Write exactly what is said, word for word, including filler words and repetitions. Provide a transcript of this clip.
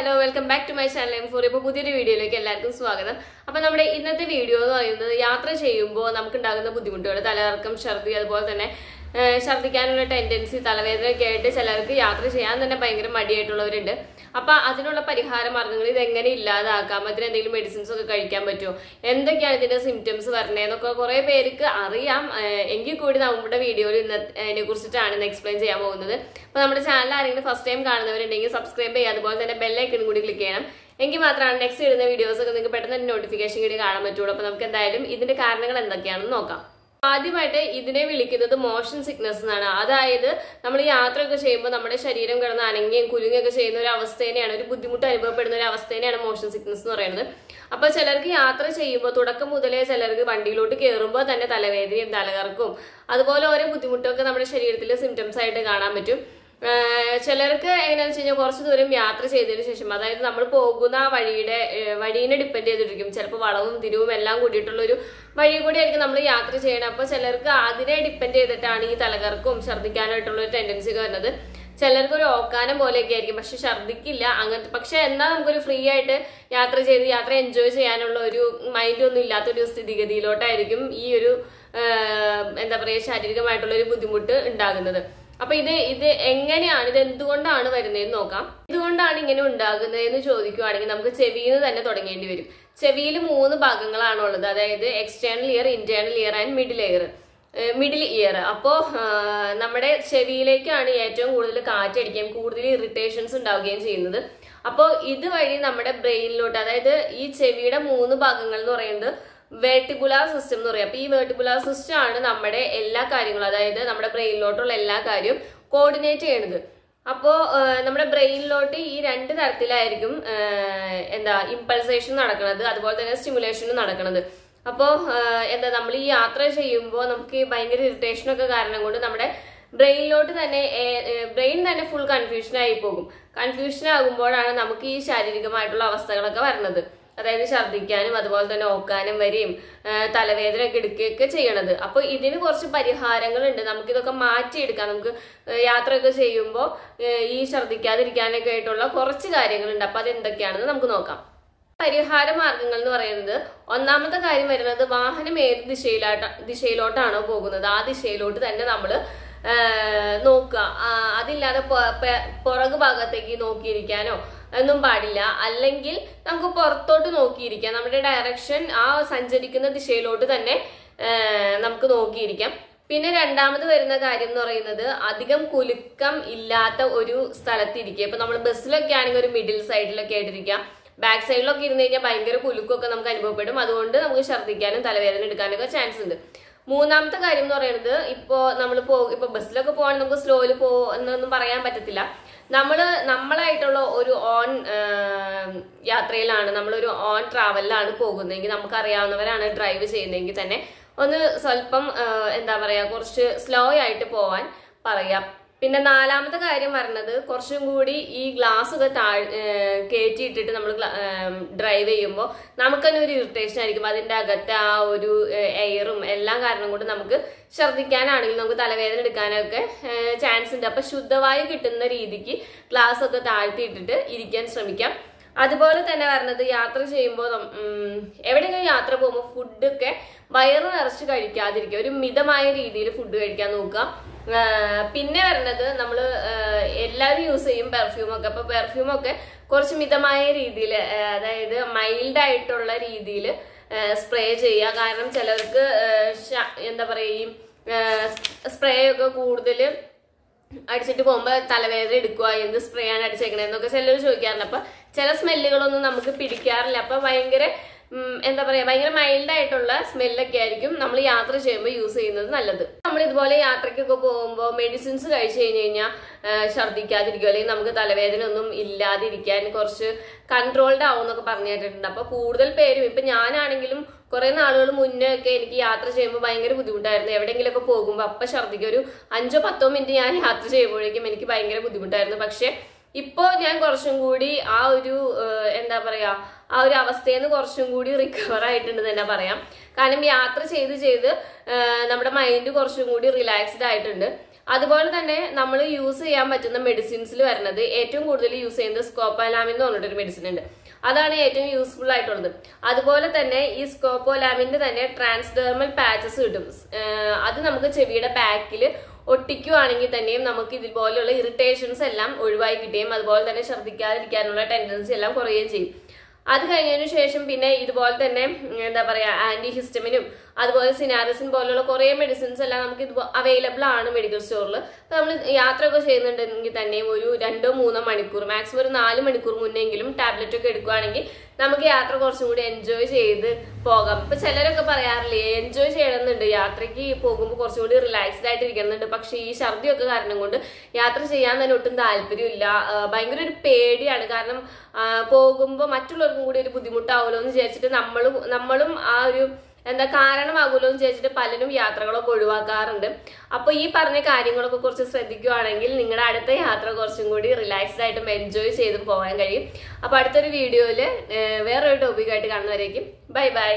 Hello, welcome back to my channel. I'm for a new video. Welcome. Now, നമ്മുടെ ഇന്നത്തെ video എന്ന് പറയുന്നത് യാത്ര ചെയ്യുമ്പോൾ നമുക്ക് ഉണ്ടാകുന്ന ബുദ്ധിമുട്ടുകൾ തലകറക്കം ഛർദി അതുപോലെ തന്നെ ഛർദിക്കാനുള്ള ടെൻഡൻസി തലവേദന കേട്ട് ചിലർക്ക് യാത്ര ചെയ്യാൻ തന്നെ ഭയങ്കര മടിയായിട്ടുള്ളവരുണ്ട്. അപ്പോൾ അതിനുള്ള പരിഹാര മാർഗ്ഗങ്ങൾ ഇത് എങ്ങനെ ഇല്ലാതാക്കാം? അതിന് എന്തെങ്കിലും മെഡിസിൻസ് ഒക്കെ കഴിക്കാൻ പറ്റുമോ? എന്തൊക്കെയാണ് ഇതിന്റെ സിംപ്റ്റംസ് വരണേ എന്നൊക്കെ കുറേ പേർക്ക് അറിയാം. എങ്കിൽ കൂടി നമ്മുടെ വീഡിയോയിൽ ഇതിനെ കുറിച്ചിട്ടാണ് എക്സ്പ്ലെയിൻ ചെയ്യാൻ പോകുന്നത്. അപ്പോൾ നമ്മുടെ ചാനൽ ആരെങ്കിലും ഫസ്റ്റ് ടൈം കാണുന്നവരുണ്ടെങ്കിൽ സബ്സ്ക്രൈബ് ചെയ്യുക. അതുപോലെ തന്നെ ബെൽ ഐക്കൺ കൂടി ക്ലിക്ക് ചെയ്യണം. എങ്കിൽ മാത്രമാണ് നെക്സ്റ്റ് ഇടുന്ന വീഡിയോസ് ഒക്കെ നിങ്ങൾക്ക് പെട്ടെന്ന് നോട്ടിഫിക്കേഷൻ കൂടി കാണാൻ പറ്റുള്ളൂ. അപ്പോൾ നമുക്ക് എന്തായാലും ഇതിന്റെ കാരണങ്ങൾ എന്തൊക്കെയാണെന്ന് നോക്കാം. ആദ്യമായിട്ട് ഇതിനെ വിളിക്കുന്നത് മോഷൻ സിക്നസ് എന്നാണ്. അതായത് നമ്മൾ യാത്രയൊക്കെ ചെയ്യുമ്പോൾ നമ്മുടെ ശരീരം കിടന്ന് അനങ്ങിയും കുലുങ്ങുകയൊക്കെ ചെയ്യുന്ന ഒരു അവസ്ഥേനെയാണ്, ഒരു ബുദ്ധിമുട്ട് അനുഭവപ്പെടുന്ന ഒരു അവസ്ഥേനെയാണ് മോഷൻ സിക്നസ് എന്ന് പറയുന്നത്. അപ്പോൾ ചിലർക്ക് യാത്ര ചെയ്യുമ്പോൾ തുടക്കം മുതലേ ചിലർക്ക് വണ്ടിയിലോട്ട് കയറുമ്പോൾ തന്നെ തലവേദനയും തലകറക്കവും അതുപോലെ ഓരോ ബുദ്ധിമുട്ടൊക്കെ നമ്മുടെ ശരീരത്തിൽ സിംറ്റംസ് ആയിട്ട് കാണാൻ പറ്റും. ചിലർക്ക് എങ്ങനെയാണെന്ന് വെച്ച് കഴിഞ്ഞാൽ കുറച്ച് ദൂരം യാത്ര ചെയ്തതിന് ശേഷം, അതായത് നമ്മൾ പോകുന്ന വഴിയുടെ വഴീനെ ഡിപ്പെൻഡ് ചെയ്തിരിക്കും. ചിലപ്പോൾ വളവും തിരിവും എല്ലാം കൂടിയിട്ടുള്ളൊരു വഴി കൂടിയായിരിക്കും നമ്മൾ യാത്ര ചെയ്യണം. അപ്പോൾ ചിലർക്ക് അതിനെ ഡിപ്പെൻഡ് ചെയ്തിട്ടാണ് ഈ തലകർക്കും ഛർദ്ദിക്കാനായിട്ടുള്ളൊരു ടെൻഡൻസി ഒക്കെ വരുന്നത്. ചിലർക്ക് ഒരു ഓക്കാനം പോലെയൊക്കെ ആയിരിക്കും, പക്ഷെ ഛർദ്ദിക്കില്ല അങ്ങനത്തെ. പക്ഷെ എന്നാൽ നമുക്കൊരു ഫ്രീ ആയിട്ട് യാത്ര ചെയ്ത് യാത്ര എൻജോയ് ചെയ്യാനുള്ള ഒരു മൈൻഡൊന്നും ഇല്ലാത്തൊരു സ്ഥിതിഗതിയിലോട്ടായിരിക്കും ഈ ഒരു എന്താ പറയുക ശാരീരികമായിട്ടുള്ളൊരു ബുദ്ധിമുട്ട് ഉണ്ടാകുന്നത്. അപ്പൊ ഇത് ഇത് എങ്ങനെയാണ്, ഇത് എന്തുകൊണ്ടാണ് വരുന്നതെന്ന് നോക്കാം. എന്തുകൊണ്ടാണ് ഇങ്ങനെ ഉണ്ടാകുന്നതെന്ന് ചോദിക്കുകയാണെങ്കിൽ നമുക്ക് ചെവിയിൽ നിന്ന് തന്നെ തുടങ്ങേണ്ടി വരും. ചെവിയിൽ മൂന്ന് ഭാഗങ്ങളാണുള്ളത്, അതായത് external ear, internal ear and middle ear middle ear അപ്പോൾ നമ്മുടെ ചെവിയിലേക്കാണ് ഏറ്റവും കൂടുതൽ കാറ്റടിക്കുകയും കൂടുതൽ ഇറിറ്റേഷൻസ് ഉണ്ടാവുകയും ചെയ്യുന്നത്. അപ്പോൾ ഇതുവഴി നമ്മുടെ ബ്രെയിനിലോട്ട്, അതായത് ഈ ചെവിയുടെ മൂന്ന് ഭാഗങ്ങൾ എന്ന് പറയുന്നത് വെർട്ടിബുലാർ സിസ്റ്റം എന്ന് പറയും. അപ്പൊ ഈ വെർട്ടിബുലാർ സിസ്റ്റം ആണ് നമ്മുടെ എല്ലാ കാര്യങ്ങളും, അതായത് നമ്മുടെ ബ്രെയിനിലോട്ടുള്ള എല്ലാ കാര്യവും കോർഡിനേറ്റ് ചെയ്യണത്. അപ്പോ നമ്മുടെ ബ്രെയിനിലോട്ട് ഈ രണ്ട് തരത്തിലായിരിക്കും എന്താ ഇമ്പൾസേഷൻ നടക്കുന്നത്, അതുപോലെ തന്നെ സ്റ്റിമുലേഷനും നടക്കുന്നത്. അപ്പോൾ എന്താ നമ്മൾ ഈ യാത്ര ചെയ്യുമ്പോൾ നമുക്ക് ഭയങ്കര ഇറിറ്റേഷനൊക്കെ കാരണം കൊണ്ട് നമ്മുടെ ബ്രെയിനിലോട്ട് തന്നെ ബ്രെയിൻ തന്നെ ഫുൾ കൺഫ്യൂഷനായി പോകും. കൺഫ്യൂഷൻ ആകുമ്പോഴാണ് നമുക്ക് ഈ ശാരീരികമായിട്ടുള്ള അവസ്ഥകളൊക്കെ വരുന്നത്, അതായത് ഛർദ്ദിക്കാനും അതുപോലെ തന്നെ ഓക്കാനും വരെയും തലവേദന ഒക്കെ എടുക്കുകയൊക്കെ ചെയ്യണത്. അപ്പോൾ ഇതിന് കുറച്ച് പരിഹാരങ്ങളുണ്ട്. നമുക്കിതൊക്കെ മാറ്റിയെടുക്കാം. നമുക്ക് യാത്രയൊക്കെ ചെയ്യുമ്പോൾ ഈ ഛർദ്ദിക്കാതിരിക്കാനൊക്കെ ആയിട്ടുള്ള കുറച്ച് കാര്യങ്ങളുണ്ട്. അപ്പോൾ അതെന്തൊക്കെയാണെന്ന് നമുക്ക് നോക്കാം. പരിഹാര മാർഗങ്ങൾ എന്ന് പറയുന്നത്, ഒന്നാമത്തെ കാര്യം വരുന്നത് വാഹനം ഏത് ദിശയിലോട്ടാ ദിശയിലോട്ടാണോ പോകുന്നത് ആ ദിശയിലോട്ട് തന്നെ നമ്മൾ നോക്കുക. അതില്ലാതെ പുറകു ഭാഗത്തേക്ക് നോക്കിയിരിക്കാനോ ഒന്നും പാടില്ല. അല്ലെങ്കിൽ നമുക്ക് പുറത്തോട്ട് നോക്കിയിരിക്കാം. നമ്മുടെ ഡയറക്ഷൻ ആ സഞ്ചരിക്കുന്ന ദിശയിലോട്ട് തന്നെ നമുക്ക് നോക്കിയിരിക്കാം. പിന്നെ രണ്ടാമത് വരുന്ന കാര്യം എന്ന് പറയുന്നത് അധികം കുലുക്കം ഇല്ലാത്ത ഒരു സ്ഥലത്തിരിക്കുക. ഇപ്പൊ നമ്മൾ ബസ്സിലൊക്കെ ആണെങ്കിൽ ഒരു മിഡിൽ സൈഡിലൊക്കെ ആയിട്ടിരിക്കാം. ബാക്ക് സൈഡിലൊക്കെ ഇരുന്ന് കഴിഞ്ഞാൽ ഭയങ്കര കുലുക്കൊക്കെ നമുക്ക് അനുഭവപ്പെടും. അതുകൊണ്ട് നമുക്ക് ഛർദ്ദിക്കാനും തലവേദന എടുക്കാനൊക്കെ ചാൻസ് ഉണ്ട്. മൂന്നാമത്തെ കാര്യം എന്ന് പറയുന്നത്, ഇപ്പോൾ നമ്മൾ പോ ഇപ്പൊ ബസ്സിലൊക്കെ പോകണമെങ്കിൽ നമുക്ക് സ്ലോയിൽ പോ എന്നൊന്നും പറയാൻ പറ്റത്തില്ല. നമ്മൾ നമ്മളായിട്ടുള്ള ഒരു ഓൺ യാത്രയിലാണ്, നമ്മളൊരു ഓൺ ട്രാവലിലാണ് പോകുന്നതെങ്കിൽ, നമുക്കറിയാവുന്നവരാണ് ഡ്രൈവ് ചെയ്യുന്നതെങ്കിൽ തന്നെ ഒന്ന് സ്വല്പം എന്താ പറയുക കുറച്ച് സ്ലോ ആയിട്ട് പോവാൻ പറയാം. പിന്നെ നാലാമത്തെ കാര്യം പറഞ്ഞത്, കുറച്ചും കൂടി ഈ ഗ്ലാസ് ഒക്കെ താഴ് കയറ്റിയിട്ടിട്ട് നമ്മൾ ഡ്രൈവ് ചെയ്യുമ്പോൾ നമുക്ക് തന്നെ ഒരു ഇറിറ്റേഷൻ ആയിരിക്കും. അതിൻ്റെ അകത്ത് ആ ഒരു എയറും എല്ലാം കാരണം കൊണ്ട് നമുക്ക് ഛർദ്ദിക്കാനാണെങ്കിലും നമുക്ക് തലവേദന എടുക്കാനൊക്കെ ചാൻസ് ഉണ്ട്. അപ്പം ശുദ്ധവായു കിട്ടുന്ന രീതിക്ക് ഗ്ലാസ് ഒക്കെ താഴ്ത്തിയിട്ടിട്ട് ഇരിക്കാൻ ശ്രമിക്കാം. അതുപോലെ തന്നെ പറഞ്ഞത്, യാത്ര ചെയ്യുമ്പോൾ എവിടെയെങ്കിലും യാത്ര പോകുമ്പോൾ ഫുഡൊക്കെ വയറ് നിറച്ച് കഴിക്കാതിരിക്കുക. ഒരു മിതമായ രീതിയിൽ ഫുഡ് കഴിക്കാൻ നോക്കുക. പിന്നെ വരുന്നത്, നമ്മൾ എല്ലാവരും യൂസ് ചെയ്യും പെർഫ്യൂമൊക്കെ. അപ്പോൾ പെർഫ്യൂമൊക്കെ കുറച്ച് മിതമായ രീതിയിൽ, അതായത് മൈൽഡായിട്ടുള്ള രീതിയിൽ സ്പ്രേ ചെയ്യുക. കാരണം ചിലർക്ക് എന്താ പറയുക ഈ സ്പ്രേ ഒക്കെ കൂടുതൽ അടിച്ചിട്ട് പോകുമ്പോൾ തലവേദന എടുക്കുക, എന്ത് സ്പ്രേ ആണ് അടിച്ചേക്കണെന്നൊക്കെ ചിലർ ചോദിക്കാറുണ്ട്. അപ്പം ചില സ്മെല്ലുകളൊന്നും നമുക്ക് പിടിക്കാറില്ല. അപ്പം ഭയങ്കര എന്താ പറയുക ഭയങ്കര മൈൽഡായിട്ടുള്ള സ്മെല്ലൊക്കെ ആയിരിക്കും നമ്മൾ യാത്ര ചെയ്യുമ്പോൾ യൂസ് ചെയ്യുന്നത് നല്ലത്. നമ്മൾ ഇതുപോലെ യാത്രയ്ക്കൊക്കെ പോകുമ്പോൾ മെഡിസിൻസ് കഴിച്ചു കഴിഞ്ഞ് കഴിഞ്ഞാൽ ഛർദ്ദിക്കാതിരിക്കുക, അല്ലെങ്കിൽ നമുക്ക് തലവേദന ഒന്നും ഇല്ലാതിരിക്കാൻ കുറച്ച് കൺട്രോൾഡ് ആവും എന്നൊക്കെ പറഞ്ഞു കേട്ടിട്ടുണ്ട്. അപ്പോൾ കൂടുതൽ പേരും, ഇപ്പം ഞാനാണെങ്കിലും കുറേ നാളുകൾ മുന്നേ ഒക്കെ എനിക്ക് യാത്ര ചെയ്യുമ്പോൾ ഭയങ്കര ബുദ്ധിമുട്ടായിരുന്നു. എവിടെയെങ്കിലുമൊക്കെ പോകുമ്പോൾ അപ്പം ഛർദ്ദിക്കുക. ഒരു അഞ്ചോ പത്തോ മിനിറ്റ് ഞാൻ യാത്ര ചെയ്യുമ്പോഴേക്കും എനിക്ക് ഭയങ്കര ബുദ്ധിമുട്ടായിരുന്നു. പക്ഷേ ഇപ്പോൾ ഞാൻ കുറച്ചും കൂടി ആ ഒരു എന്താ പറയുക ആ ഒരു അവസ്ഥയിൽ നിന്ന് കുറച്ചും കൂടി റിക്കവർ ആയിട്ടുണ്ട് തന്നെ പറയാം. കാരണം യാത്ര ചെയ്ത് ചെയ്ത് നമ്മുടെ മൈൻഡ് കുറച്ചും കൂടി റിലാക്സ്ഡ് ആയിട്ടുണ്ട്. അതുപോലെ തന്നെ നമ്മൾ യൂസ് ചെയ്യാൻ പറ്റുന്ന മെഡിസിൻസിൽ വരുന്നത് ഏറ്റവും കൂടുതൽ യൂസ് ചെയ്യുന്നത് സ്കോപ്പോലാമിൻ എന്ന് പറഞ്ഞിട്ടൊരു മെഡിസിൻ ഉണ്ട്. അതാണ് ഏറ്റവും യൂസ്ഫുൾ ആയിട്ടുള്ളത്. അതുപോലെ തന്നെ ഈ സ്കോപ്പോലാമിന്റെ തന്നെ ട്രാൻസ്ഡെർമൽ പാച്ചസ് കിട്ടും. അത് നമുക്ക് ചെവിയുടെ ബാക്കിൽ ഒട്ടിക്കുവാണെങ്കിൽ തന്നെയും നമുക്ക് ഇതുപോലെയുള്ള ഇറിറ്റേഷൻസ് എല്ലാം ഒഴിവായി കിട്ടുകയും അതുപോലെ തന്നെ ഛർദ്ദിക്കാതിരിക്കാനുള്ള ടെൻഡൻസി എല്ലാം കുറയുകയും ചെയ്യും. അത് കഴിഞ്ഞതിന് ശേഷം പിന്നെ ഇതുപോലെ തന്നെ എന്താ പറയുക, ആന്റി ഹിസ്റ്റമിനും അതുപോലെ സിനാറിസിൻ പോലുള്ള കുറേ മെഡിസിൻസ് എല്ലാം നമുക്ക് ഇത് അവൈലബിൾ ആണ് മെഡിക്കൽ സ്റ്റോറിൽ. അപ്പോൾ നമ്മൾ യാത്രയൊക്കെ ചെയ്യുന്നുണ്ടെങ്കിൽ തന്നെയും ഒരു രണ്ടോ മൂന്നോ മണിക്കൂർ മാക്സിമം ഒരു നാല് മണിക്കൂർ മുന്നെങ്കിലും ടാബ്ലറ്റൊക്കെ എടുക്കുകയാണെങ്കിൽ നമുക്ക് യാത്ര കുറച്ചും കൂടി എൻജോയ് ചെയ്ത് പോകാം. ഇപ്പം ചിലരൊക്കെ പറയാറില്ലേ, എൻജോയ് ചെയ്യണമെന്നുണ്ട്, യാത്രയ്ക്ക് പോകുമ്പോൾ കുറച്ചും കൂടി റിലാക്സ്ഡ് ആയിട്ട് ഇരിക്കണമെന്നുണ്ട്, പക്ഷേ ഈ ഛർദിയൊക്കെ കാരണം കൊണ്ട് യാത്ര ചെയ്യാൻ തന്നെ ഒട്ടും താല്പര്യമില്ല, ഭയങ്കര ഒരു പേടിയാണ്. കാരണം പോകുമ്പോൾ മറ്റുള്ളവർക്കും കൂടി ഒരു ബുദ്ധിമുട്ടാവുമല്ലോ എന്ന് വിചാരിച്ചിട്ട് നമ്മളും നമ്മളും ആ ഒരു എന്താ കാരണമാകുമല്ലോ എന്ന് വിചാരിച്ചിട്ട് പലരും യാത്രകളൊക്കെ ഒഴിവാക്കാറുണ്ട്. അപ്പോൾ ഈ പറഞ്ഞ കാര്യങ്ങളൊക്കെ കുറച്ച് ശ്രദ്ധിക്കുകയാണെങ്കിൽ നിങ്ങളുടെ അടുത്ത യാത്ര കുറച്ചും കൂടി റിലാക്സ്ഡ് ആയിട്ടും എൻജോയ് ചെയ്തും പോകാൻ കഴിയും. അപ്പോൾ അടുത്തൊരു വീഡിയോയിൽ വേറൊരു ടോപ്പിക്കായിട്ട് കാണുന്നവരേക്കും ബൈ ബൈ.